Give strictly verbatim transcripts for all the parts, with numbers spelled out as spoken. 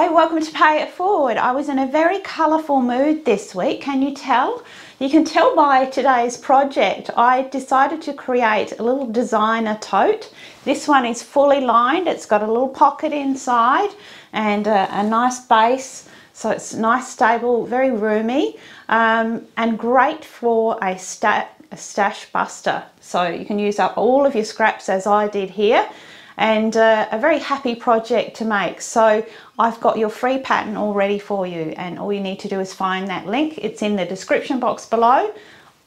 Hello, welcome to Pay It Forward. I was in a very colourful mood this week. Can you tell? You can tell by today's project. I decided to create a little designer tote. This one is fully lined. It's got a little pocket inside and a, a nice base. So it's nice, stable, very roomy, um, and great for a, sta a stash buster. So you can use up all of your scraps as I did here. And uh, a very happy project to make. So I've got your free pattern all ready for you, and all you need to do is find that link. It's in the description box below.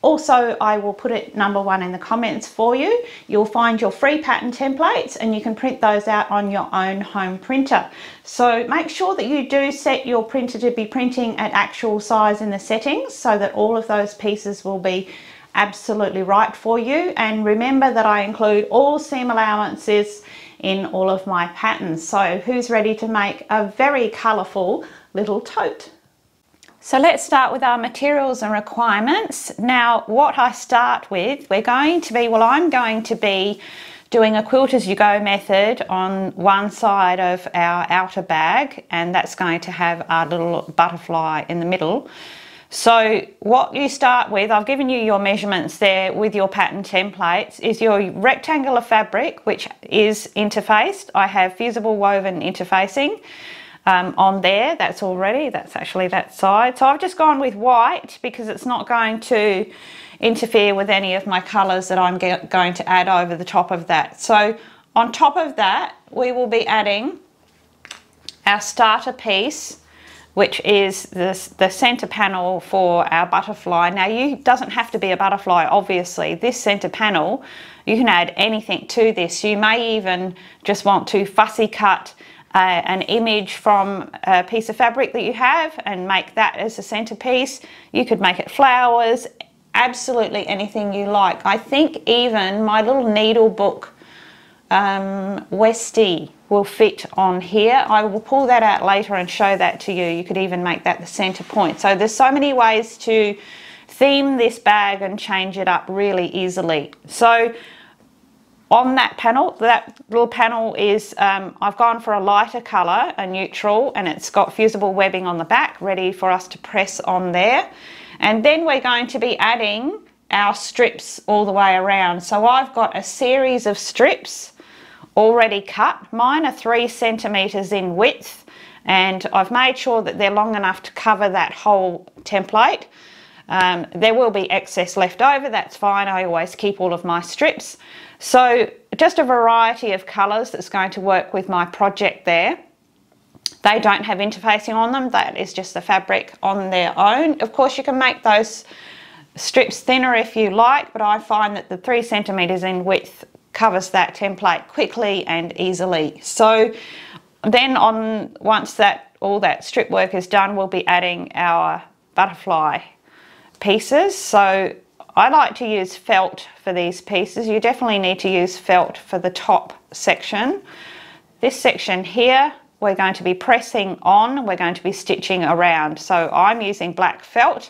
Also, I will put it number one in the comments for you. You'll find your free pattern templates, and you can print those out on your own home printer. So make sure that you do set your printer to be printing at actual size in the settings, so that all of those pieces will be absolutely right for you. And remember that I include all seam allowances in all of my patterns. So who's ready to make a very colourful little tote? So let's start with our materials and requirements. Now, what I start with, we're going to be, well, I'm going to be doing a quilt as you go method on one side of our outer bag, and that's going to have our little butterfly in the middle. So what you start with, I've given you your measurements there with your pattern templates, is your rectangular fabric, which is interfaced. I have fusible woven interfacing um, on there. That's already, that's actually that side. So I've just gone with white because it's not going to interfere with any of my colours that I'm get, going to add over the top of that. So on top of that, we will be adding our starter piece, which is this, the centre panel for our butterfly. Now, you doesn't have to be a butterfly, obviously. This centre panel, you can add anything to this. You may even just want to fussy cut uh, an image from a piece of fabric that you have and make that as a centrepiece. You could make it flowers, absolutely anything you like. I think even my little needle book, um, Westie, will fit on here. I will pull that out later and show that to you. You could even make that the center point. So there's so many ways to theme this bag and change it up really easily. So on that panel, that little panel is, um, I've gone for a lighter color, a neutral, and it's got fusible webbing on the back ready for us to press on there. And then we're going to be adding our strips all the way around. So I've got a series of strips already cut. Mine are three centimeters in width, and I've made sure that they're long enough to cover that whole template. Um, there will be excess left over, that's fine. I always keep all of my strips. So just a variety of colors that's going to work with my project there. They don't have interfacing on them, that is just the fabric on their own. Of course, you can make those strips thinner if you like, but I find that the three centimeters in width covers that template quickly and easily. So then on, once that all that strip work is done, we'll be adding our butterfly pieces. So I like to use felt for these pieces. You definitely need to use felt for the top section. This section here, we're going to be pressing on, we're going to be stitching around. So I'm using black felt.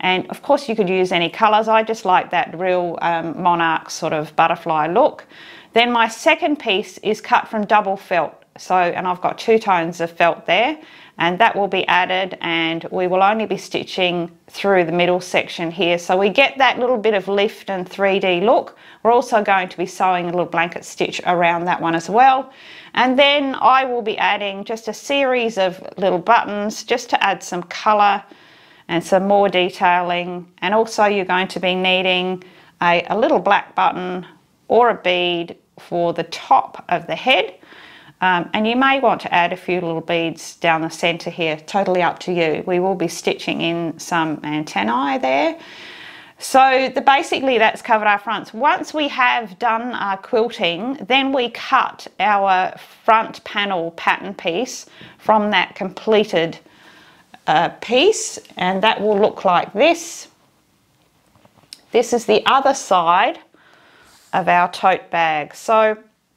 And of course you could use any colours. I just like that real um, monarch sort of butterfly look. Then my second piece is cut from double felt. So, and I've got two tones of felt there, and that will be added, and we will only be stitching through the middle section here. So we get that little bit of lift and three D look. We're also going to be sewing a little blanket stitch around that one as well. And then I will be adding just a series of little buttons just to add some colour and some more detailing. And also you're going to be needing a, a little black button or a bead for the top of the head. Um, and you may want to add a few little beads down the center here, totally up to you. We will be stitching in some antennae there. So the, basically that's covered our fronts. Once we have done our quilting, then we cut our front panel pattern piece from that completed Uh, piece, and that will look like this. This is the other side of our tote bag. So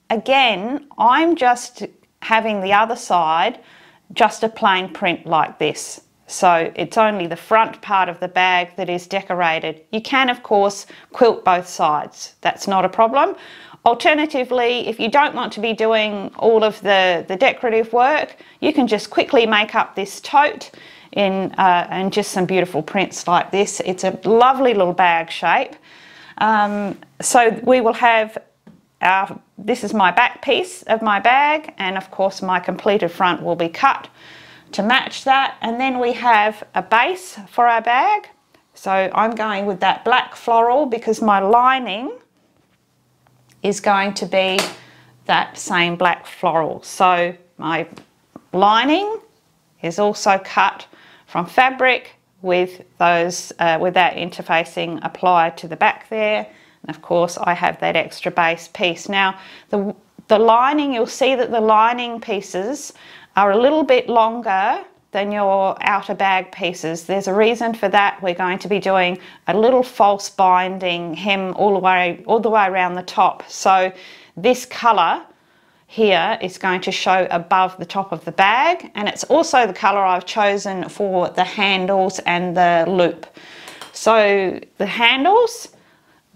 again, I'm just having the other side just a plain print like this. So it's only the front part of the bag that is decorated. You can of course quilt both sides, that's not a problem. Alternatively, if you don't want to be doing all of the, the decorative work, you can just quickly make up this tote in uh, and just some beautiful prints like this. It's a lovely little bag shape. Um, so we will have our, this is my back piece of my bag, and of course my completed front will be cut to match that. And then we have a base for our bag. So I'm going with that black floral because my lining is going to be that same black floral. So my lining is also cut from fabric with those uh, with that interfacing applied to the back there, and of course I have that extra base piece. Now the, the lining, you'll see that the lining pieces are a little bit longer than your outer bag pieces. There's a reason for that. We're going to be doing a little false binding hem all the way all the way around the top. So this color here is going to show above the top of the bag, and it's also the color I've chosen for the handles and the loop. So the handles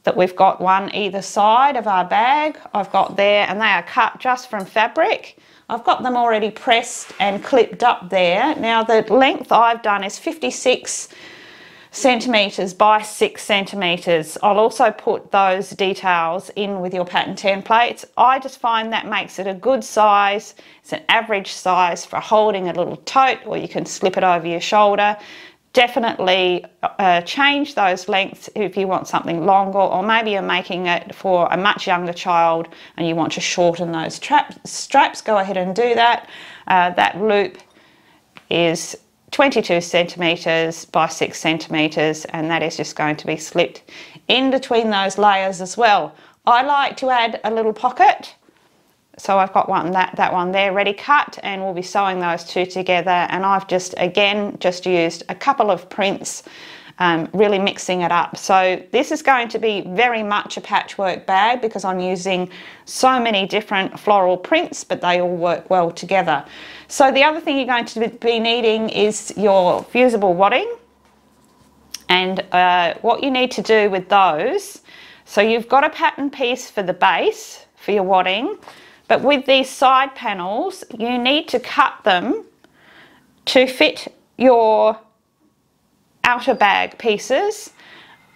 that we've got one either side of our bag, I've got there, and they are cut just from fabric. I've got them already pressed and clipped up there. Now the length I've done is fifty-six centimetres by six centimetres. I'll also put those details in with your pattern templates. I just find that makes it a good size. It's an average size for holding a little tote, or you can slip it over your shoulder. Definitely uh, change those lengths if you want something longer, or maybe you're making it for a much younger child and you want to shorten those straps, go ahead and do that. Uh, that loop is twenty-two centimetres by six centimetres, and that is just going to be slipped in between those layers as well. I like to add a little pocket. So I've got one, that, that one there ready cut, and we'll be sewing those two together. And I've just, again, just used a couple of prints, um, really mixing it up. So this is going to be very much a patchwork bag because I'm using so many different floral prints, but they all work well together. So the other thing you're going to be needing is your fusible wadding. And uh, what you need to do with those, so you've got a pattern piece for the base for your wadding, but with these side panels, you need to cut them to fit your outer bag pieces,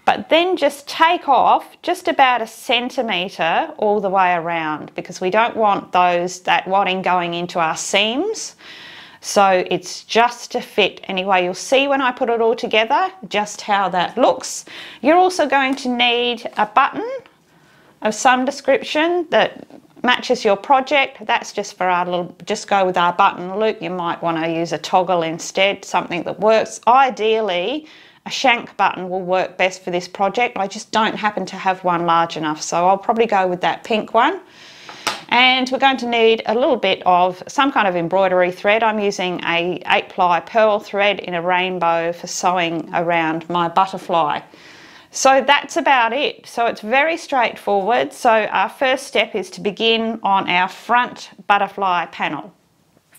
but then just take off just about a centimetre all the way around, because we don't want those, that wadding going into our seams. So it's just to fit anyway. You'll see when I put it all together just how that looks. You're also going to need a button of some description that matches your project. That's just for our little, just go with our button loop. You might want to use a toggle instead, something that works. Ideally, a shank button will work best for this project. I just don't happen to have one large enough, so I'll probably go with that pink one. And we're going to need a little bit of some kind of embroidery thread. I'm using a eight ply pearl thread in a rainbow for sewing around my butterfly. So that's about it. So it's very straightforward. So our first step is to begin on our front butterfly panel.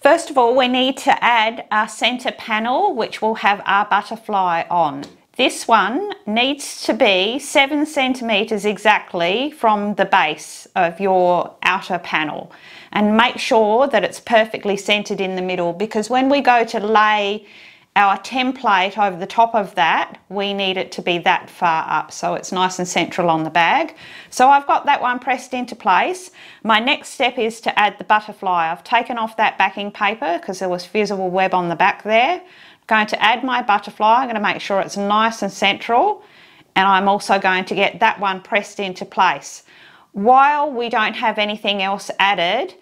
First of all, we need to add our centre panel, which will have our butterfly on. This one needs to be seven centimetres exactly from the base of your outer panel, and make sure that it's perfectly centred in the middle, because when we go to lay our template over the top of that, we need it to be that far up so it's nice and central on the bag. So I've got that one pressed into place. My next step is to add the butterfly. I've taken off that backing paper because there was fusible web on the back there. I'm going to add my butterfly. I'm going to make sure it's nice and central, and I'm also going to get that one pressed into place. While we don't have anything else added,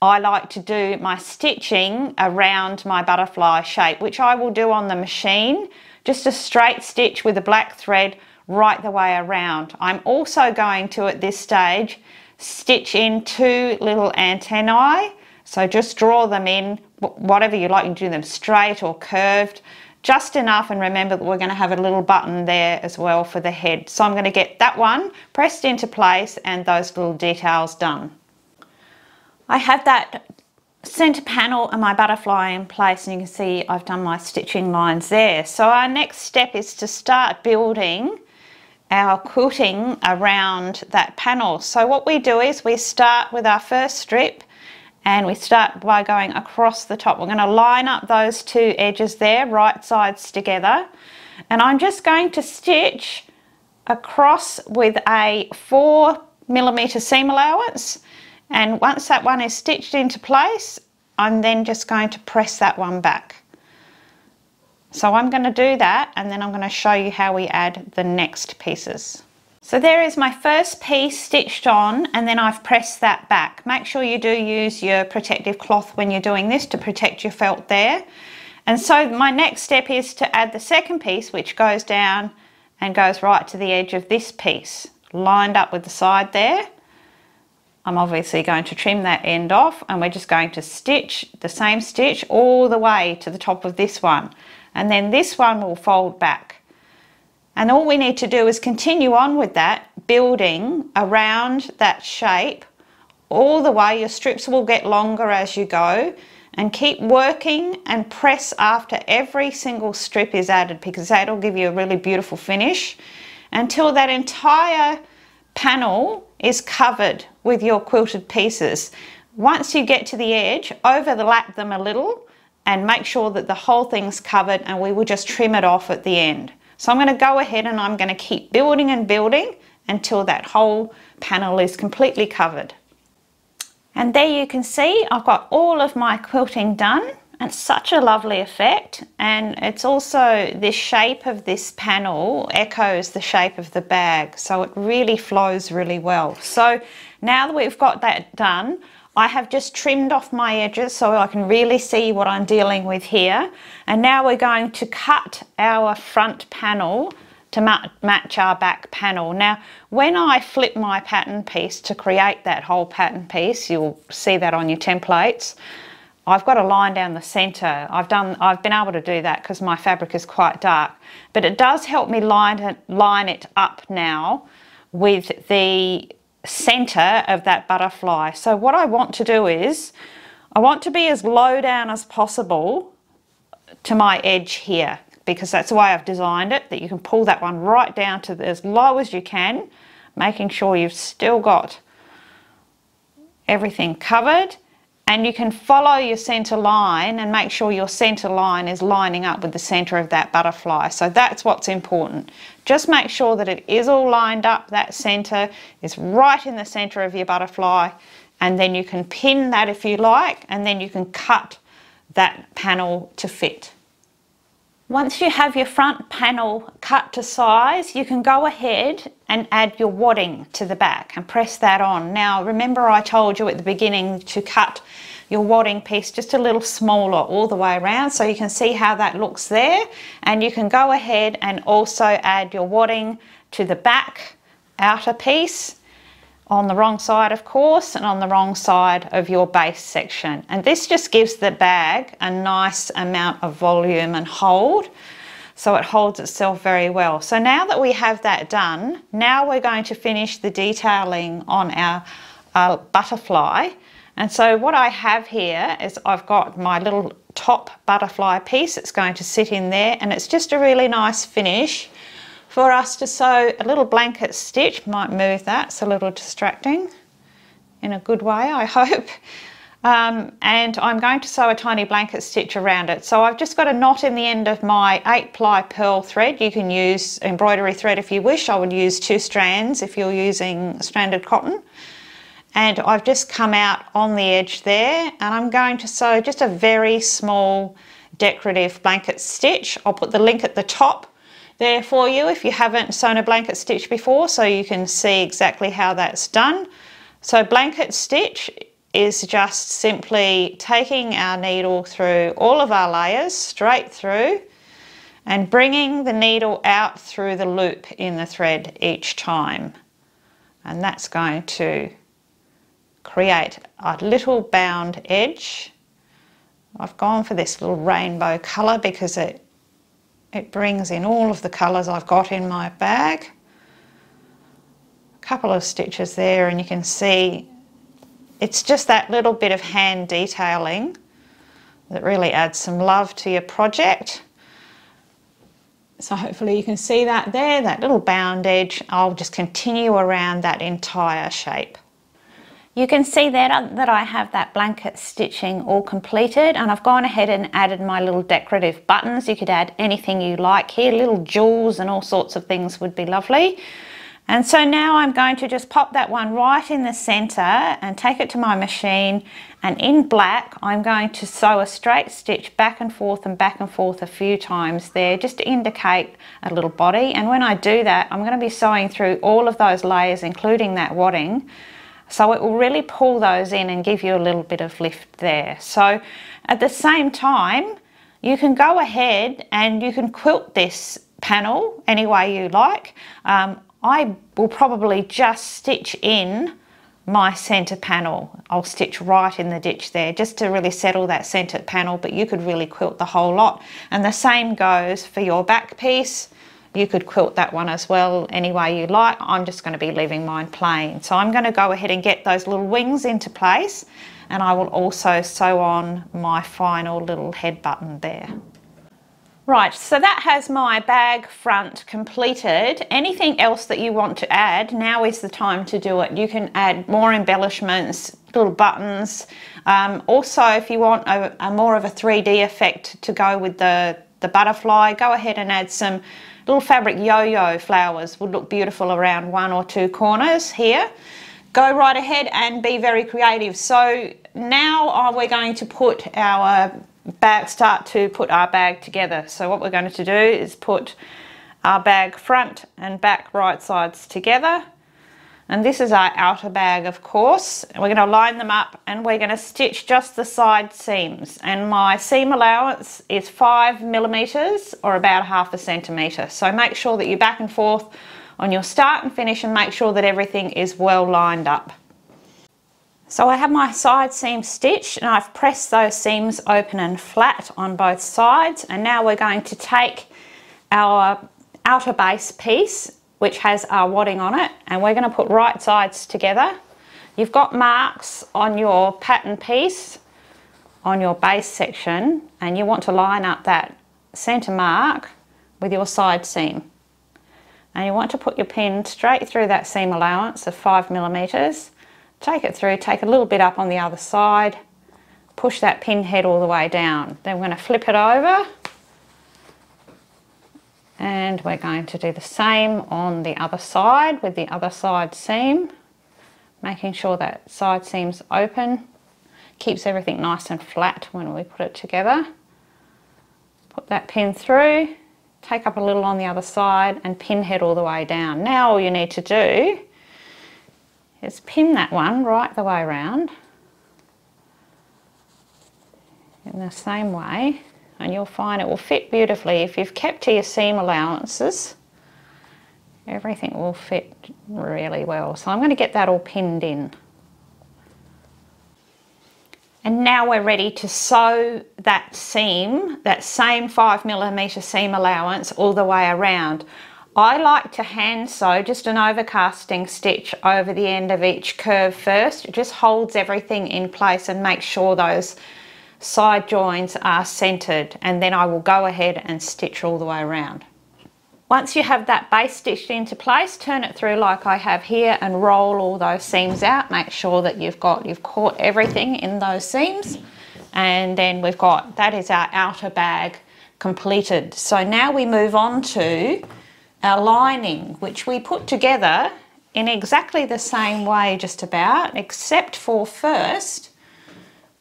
I like to do my stitching around my butterfly shape, which I will do on the machine, just a straight stitch with a black thread right the way around. I'm also going to, at this stage, stitch in two little antennae. So just draw them in, whatever you like, you can do them straight or curved, just enough, and remember that we're going to have a little button there as well for the head. So I'm going to get that one pressed into place and those little details done. I have that centre panel and my butterfly in place, and you can see I've done my stitching lines there. So our next step is to start building our quilting around that panel. So what we do is we start with our first strip and we start by going across the top. We're going to line up those two edges there, right sides together, and I'm just going to stitch across with a four millimeter seam allowance, and once that one is stitched into place, I'm then just going to press that one back. So I'm going to do that, and then I'm going to show you how we add the next pieces. So there is my first piece stitched on, and then I've pressed that back. Make sure you do use your protective cloth when you're doing this to protect your felt there. And so my next step is to add the second piece, which goes down and goes right to the edge of this piece, lined up with the side there. I'm obviously going to trim that end off, and we're just going to stitch the same stitch all the way to the top of this one. And then this one will fold back, and all we need to do is continue on with that, building around that shape all the way. Your strips will get longer as you go, and keep working and press after every single strip is added, because that'll give you a really beautiful finish until that entire panel is covered with your quilted pieces. Once you get to the edge, overlap them a little and make sure that the whole thing's covered, and we will just trim it off at the end. So I'm going to go ahead and I'm going to keep building and building until that whole panel is completely covered. And there you can see I've got all of my quilting done. It's such a lovely effect, and it's also the shape of this panel echoes the shape of the bag, so it really flows really well. So now that we've got that done, I have just trimmed off my edges so I can really see what I'm dealing with here. And now we're going to cut our front panel to mat match our back panel. Now, when I flip my pattern piece to create that whole pattern piece, you'll see that on your templates, I've got a line down the center. I've done, I've been able to do that because my fabric is quite dark, but it does help me line it, line it up now with the center of that butterfly. So what I want to do is I want to be as low down as possible to my edge here, because that's the way I've designed it, that you can pull that one right down to as low as you can, making sure you've still got everything covered, and you can follow your center line and make sure your center line is lining up with the center of that butterfly. So that's what's important. Just make sure that it is all lined up, that center is right in the center of your butterfly, and then you can pin that if you like, and then you can cut that panel to fit. Once you have your front panel cut to size, you can go ahead and add your wadding to the back and press that on. Now remember, I told you at the beginning to cut your wadding piece just a little smaller all the way around, so you can see how that looks there, and you can go ahead and also add your wadding to the back outer piece on the wrong side, of course, and on the wrong side of your base section, and this just gives the bag a nice amount of volume and hold, so it holds itself very well. So now that we have that done, now we're going to finish the detailing on our, our butterfly. And so what I have here is I've got my little top butterfly piece. It's going to sit in there, and it's just a really nice finish for us to sew a little blanket stitch. Might move that, it's a little distracting, in a good way, I hope. Um, and I'm going to sew a tiny blanket stitch around it. So I've just got a knot in the end of my eight ply pearl thread. You can use embroidery thread if you wish. I would use two strands if you're using stranded cotton. And I've just come out on the edge there, and I'm going to sew just a very small decorative blanket stitch. I'll put the link at the top there for you if you haven't sewn a blanket stitch before, so you can see exactly how that's done. So blanket stitch is just simply taking our needle through all of our layers, straight through, and bringing the needle out through the loop in the thread each time, and that's going to create a little bound edge. I've gone for this little rainbow colour because it it brings in all of the colours I've got in my bag. A couple of stitches there, and you can see it's just that little bit of hand detailing that really adds some love to your project. So hopefully you can see that there, that little bound edge. I'll just continue around that entire shape. You can see there that I have that blanket stitching all completed, and I've gone ahead and added my little decorative buttons. You could add anything you like here, little jewels and all sorts of things would be lovely. And so now I'm going to just pop that one right in the center and take it to my machine, and in black I'm going to sew a straight stitch back and forth and back and forth a few times there just to indicate a little body. And when I do that, I'm going to be sewing through all of those layers, including that wadding. So it will really pull those in and give you a little bit of lift there. So at the same time, you can go ahead and you can quilt this panel any way you like. Um, I will probably just stitch in my center panel. I'll stitch right in the ditch there just to really settle that center panel, but you could really quilt the whole lot. And the same goes for your back piece. You could quilt that one as well any way you like. I'm just going to be leaving mine plain. So I'm going to go ahead and get those little wings into place, and I will also sew on my final little head button there. Right, so that has my bag front completed. Anything else that you want to add, now is the time to do it. You can add more embellishments, little buttons. Um, also, if you want a, a more of a three D effect to go with the, the butterfly, go ahead and add some little fabric yo-yo flowers. Would look beautiful around one or two corners here. Go right ahead and be very creative. So now we're going to put our bag, start to put our bag together. So what we're going to do is put our bag front and back right sides together, and this is our outer bag, of course, and we're going to line them up, and we're going to stitch just the side seams. And my seam allowance is five millimeters or about half a centimeter. So make sure that you back and forth on your start and finish, and make sure that everything is well lined up. So I have my side seam stitched, and I've pressed those seams open and flat on both sides. And now we're going to take our outer base piece, which has our wadding on it, and we're going to put right sides together. You've got marks on your pattern piece on your base section, and you want to line up that center mark with your side seam. And you want to put your pin straight through that seam allowance of five millimeters. Take it through, take a little bit up on the other side, push that pin head all the way down. Then we're going to flip it over, and we're going to do the same on the other side with the other side seam, making sure that side seam's open. Keeps everything nice and flat when we put it together. Put that pin through, take up a little on the other side, and pin head all the way down. Now all you need to do is pin that one right the way around in the same way, and you'll find it will fit beautifully. If you've kept to your seam allowances, everything will fit really well. So I'm going to get that all pinned in. And now we're ready to sew that seam, that same five millimeter seam allowance, all the way around. I like to hand sew just an overcasting stitch over the end of each curve first. It just holds everything in place and makes sure those side joins are centered, and then I will go ahead and stitch all the way around. Once you have that base stitched into place, turn it through like I have here and roll all those seams out. Make sure that you've got, you've caught everything in those seams, and then we've got, that is our outer bag completed. So now we move on to our lining, which we put together in exactly the same way just about, except for first,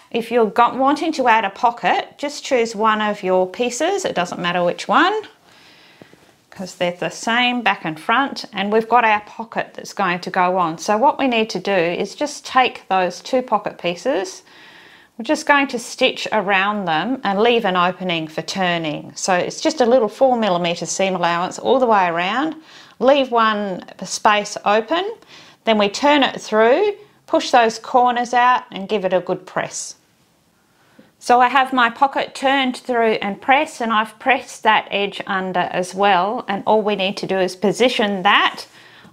if you're got, wanting to add a pocket, just choose one of your pieces, it doesn't matter which one, because they're the same back and front, and we've got our pocket that's going to go on. So what we need to do is just take those two pocket pieces, we're just going to stitch around them and leave an opening for turning. So it's just a little four millimeter seam allowance all the way around, leave one space open, then we turn it through, push those corners out and give it a good press. So I have my pocket turned through and pressed, and I've pressed that edge under as well, and all we need to do is position that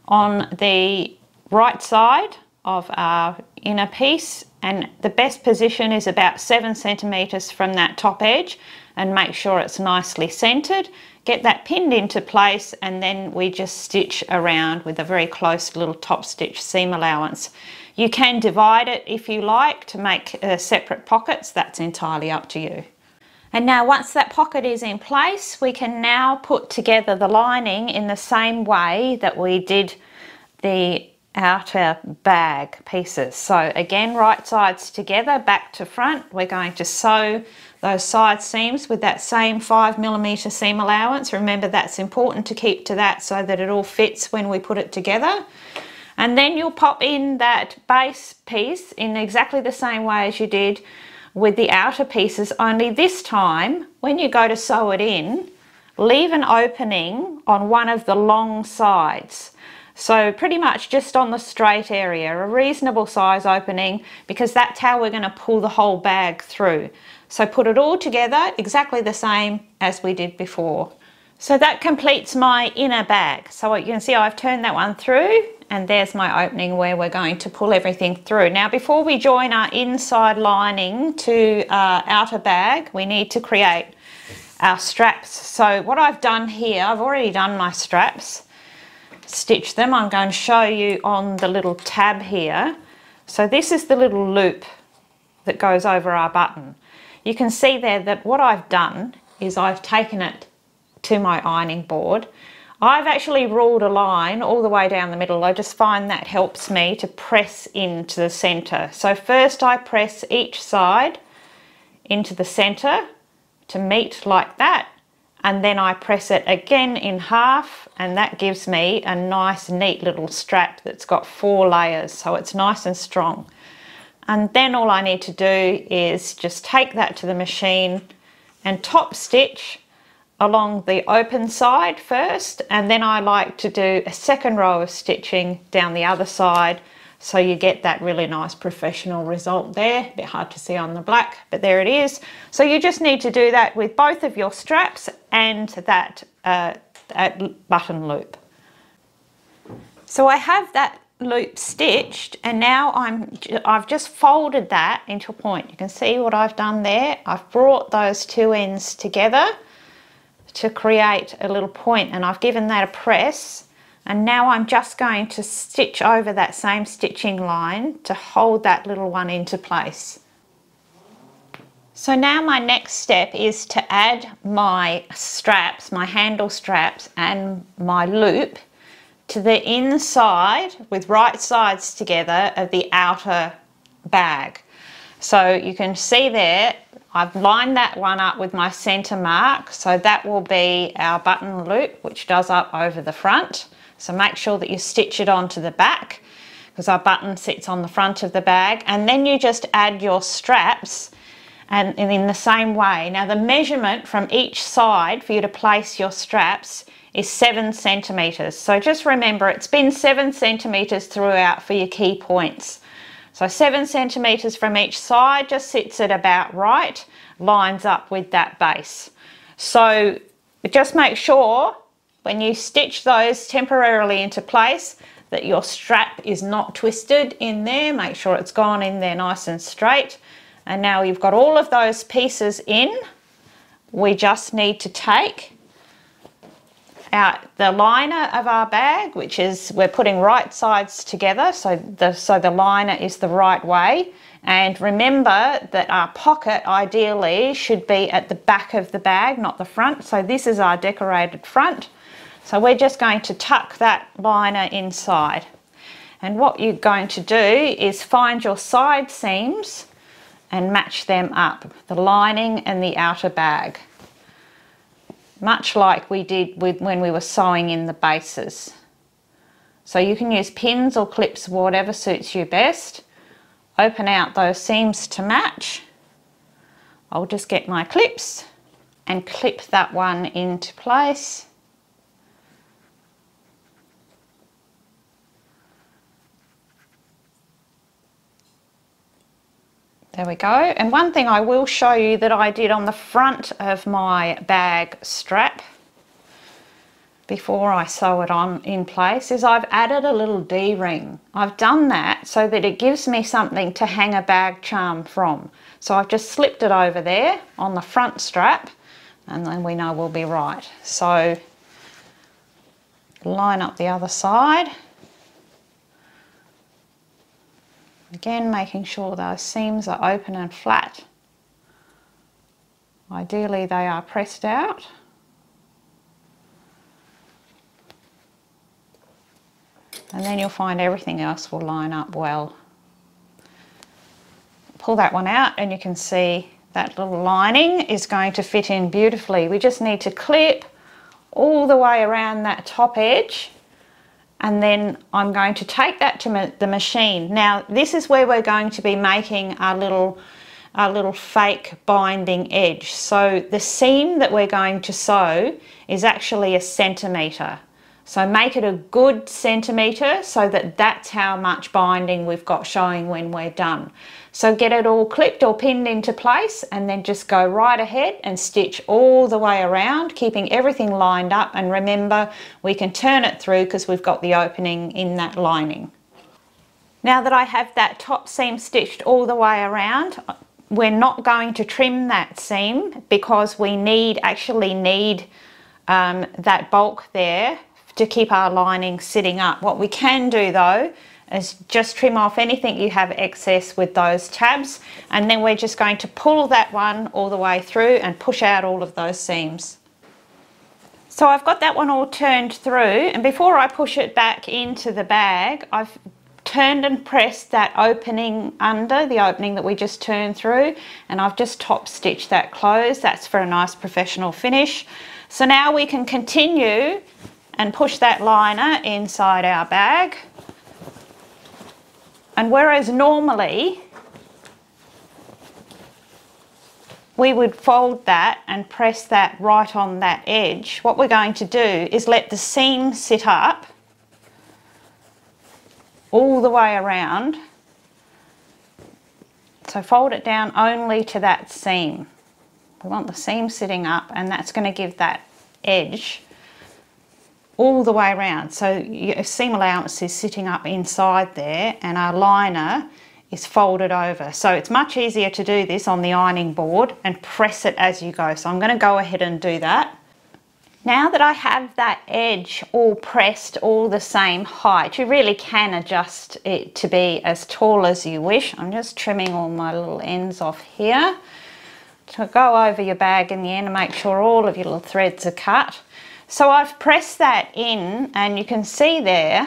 on the right side of our inner piece, and the best position is about seven centimeters from that top edge, and make sure it's nicely centered. Get that pinned into place, and then we just stitch around with a very close little top stitch seam allowance. You can divide it if you like to make uh, separate pockets. That's entirely up to you. And now once that pocket is in place, we can now put together the lining in the same way that we did the outer bag pieces. So again, right sides together, back to front. We're going to sew those side seams with that same five millimeter seam allowance. Remember, that's important to keep to that so that it all fits when we put it together. And then you'll pop in that base piece in exactly the same way as you did with the outer pieces, only this time when you go to sew it in, leave an opening on one of the long sides. So pretty much just on the straight area, a reasonable size opening, because that's how we're going to pull the whole bag through. So put it all together exactly the same as we did before. So that completes my inner bag. So you can see I've turned that one through, and there's my opening where we're going to pull everything through. Now before we join our inside lining to our outer bag, we need to create our straps. So what I've done here, I've already done my straps. Stitch them. I'm going to show you on the little tab here. So this is the little loop that goes over our button. You can see there that what I've done is I've taken it to my ironing board. I've actually ruled a line all the way down the middle. I just find that helps me to press into the center. So first I press each side into the center to meet like that, and then I press it again in half, and that gives me a nice neat little strap that's got four layers, so it's nice and strong. And then all I need to do is just take that to the machine and top stitch along the open side first, and then I like to do a second row of stitching down the other side, so you get that really nice professional result there. A bit hard to see on the black, but there it is. So you just need to do that with both of your straps and that, uh, that button loop. So I have that loop stitched, and now I'm, I've just folded that into a point. You can see what I've done there. I've brought those two ends together to create a little point, and I've given that a press. And now I'm just going to stitch over that same stitching line to hold that little one into place. So now my next step is to add my straps, my handle straps and my loop to the inside with right sides together of the outer bag. So you can see there, I've lined that one up with my center mark. So that will be our button loop, which does up over the front. So make sure that you stitch it onto the back, because our button sits on the front of the bag, and then you just add your straps and, and in the same way. Now the measurement from each side for you to place your straps is seven centimeters. So just remember, it's been seven centimeters throughout for your key points. So seven centimeters from each side just sits at about right, lines up with that base. So just make sure when you stitch those temporarily into place that your strap is not twisted in there. Make sure it's gone in there nice and straight. And now you've got all of those pieces in. We just need to take out the liner of our bag, which is, we're putting right sides together, so the, so the liner is the right way. And remember that our pocket ideally should be at the back of the bag, not the front. So this is our decorated front. So we're just going to tuck that liner inside. And what you're going to do is find your side seams and match them up, the lining and the outer bag, much like we did with when we were sewing in the bases. So you can use pins or clips, whatever suits you best. Open out those seams to match. I'll just get my clips and clip that one into place. There we go. And one thing I will show you that I did on the front of my bag strap before I sew it on in place is I've added a little D-ring. I've done that so that it gives me something to hang a bag charm from. So I've just slipped it over there on the front strap, and then we know we'll be right. So line up the other side. Again, making sure those seams are open and flat. Ideally they are pressed out. And then you'll find everything else will line up well. Pull that one out and you can see that little lining is going to fit in beautifully. We just need to clip all the way around that top edge, and then I'm going to take that to ma the machine. Now this is where we're going to be making our little, our little fake binding edge. So the seam that we're going to sew is actually a centimetre. So make it a good centimetre so that that's how much binding we've got showing when we're done. So get it all clipped or pinned into place, and then just go right ahead and stitch all the way around, keeping everything lined up, and remember we can turn it through because we've got the opening in that lining. Now that I have that top seam stitched all the way around, we're not going to trim that seam because we need actually need um, that bulk there to keep our lining sitting up. What we can do though is just trim off anything you have excess with those tabs, and then we're just going to pull that one all the way through and push out all of those seams. So I've got that one all turned through, and before I push it back into the bag, I've turned and pressed that opening under, the opening that we just turned through, and I've just top stitched that closed. That's for a nice professional finish. So now we can continue and push that liner inside our bag. And whereas normally we would fold that and press that right on that edge, what we're going to do is let the seam sit up all the way around. So fold it down only to that seam. We want the seam sitting up, and that's going to give that edge all the way around. So your seam allowance is sitting up inside there, and our liner is folded over. So it's much easier to do this on the ironing board and press it as you go. So I'm going to go ahead and do that. Now that I have that edge all pressed all the same height, you really can adjust it to be as tall as you wish. I'm just trimming all my little ends off here. So go over your bag in the end and make sure all of your little threads are cut. So I've pressed that in, and you can see there,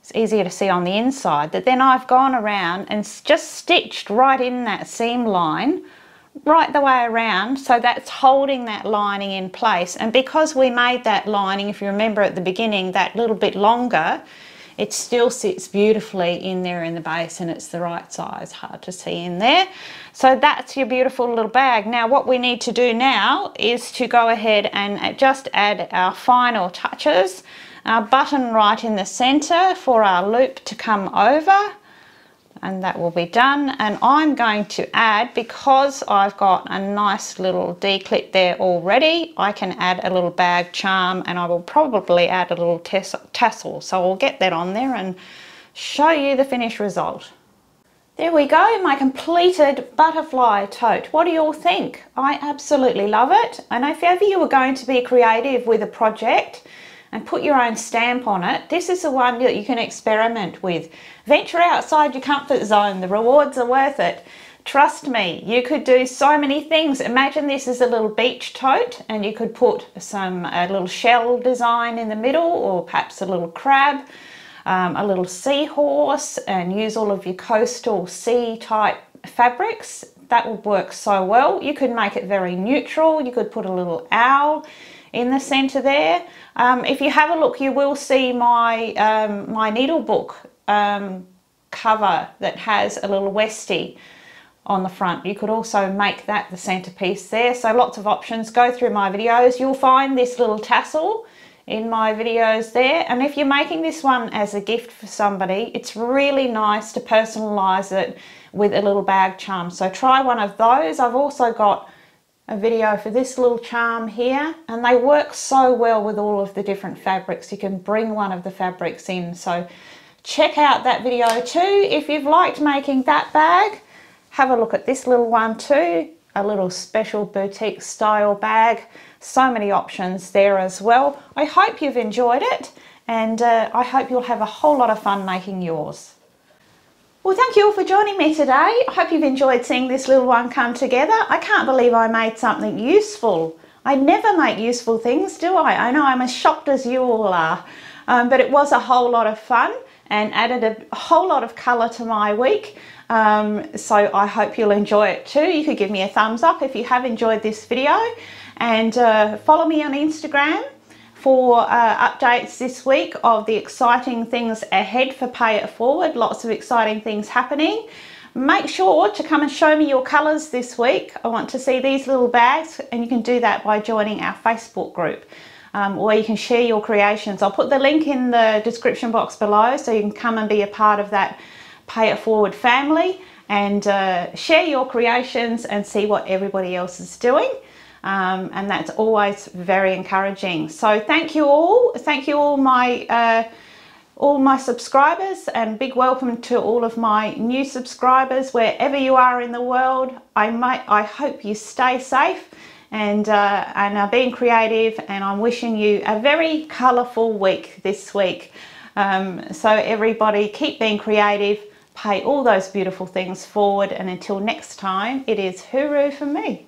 it's easier to see on the inside, that then I've gone around and just stitched right in that seam line, right the way around, so that's holding that lining in place. And because we made that lining, if you remember at the beginning, that little bit longer, it still sits beautifully in there in the base, and it's the right size, hard to see in there. So that's your beautiful little bag. Now what we need to do now is to go ahead and just add our final touches. Our button right in the center for our loop to come over, and that will be done. And I'm going to add, because I've got a nice little D-clip there already, I can add a little bag charm, and I will probably add a little tassel. So I'll get that on there and show you the finished result. There we go, my completed butterfly tote. What do you all think? I absolutely love it. And if ever you were going to be creative with a project and put your own stamp on it, this is the one that you can experiment with. Venture outside your comfort zone. The rewards are worth it. Trust me, you could do so many things. Imagine this is a little beach tote, and you could put some a little shell design in the middle, or perhaps a little crab, um, a little seahorse, and use all of your coastal sea type fabrics. That would work so well. You could make it very neutral. You could put a little owl in the center there. Um, if you have a look, you will see my um, my needle book um, cover that has a little Westie on the front. You could also make that the centerpiece there. So lots of options. Go through my videos. You'll find this little tassel in my videos there. And if you're making this one as a gift for somebody, it's really nice to personalize it with a little bag charm. So try one of those. I've also got a video for this little charm here, and they work so well with all of the different fabrics. You can bring one of the fabrics in, so check out that video too. If you've liked making that bag, have a look at this little one too, a little special boutique style bag. So many options there as well. I hope you've enjoyed it, and uh, I hope you'll have a whole lot of fun making yours. Well, thank you all for joining me today. I hope you've enjoyed seeing this little one come together. I can't believe I made something useful. I never make useful things, do I? I know I'm as shocked as you all are, um, but it was a whole lot of fun and added a whole lot of colour to my week. Um, so I hope you'll enjoy it too. You could give me a thumbs up if you have enjoyed this video, and uh, follow me on Instagram for uh, updates this week of the exciting things ahead for Pay It Forward. Lots of exciting things happening. Make sure to come and show me your colours this week. I want to see these little bags, and you can do that by joining our Facebook group, um, or you can share your creations. I'll put the link in the description box below, so you can come and be a part of that Pay It Forward family and uh, share your creations and see what everybody else is doing. Um, and that's always very encouraging. So thank you all, thank you all my uh, all my subscribers, and big welcome to all of my new subscribers wherever you are in the world. I might, I hope you stay safe and uh, and are being creative, and I'm wishing you a very colourful week this week. Um, so everybody, keep being creative, pay all those beautiful things forward, and until next time, it is hooroo for me.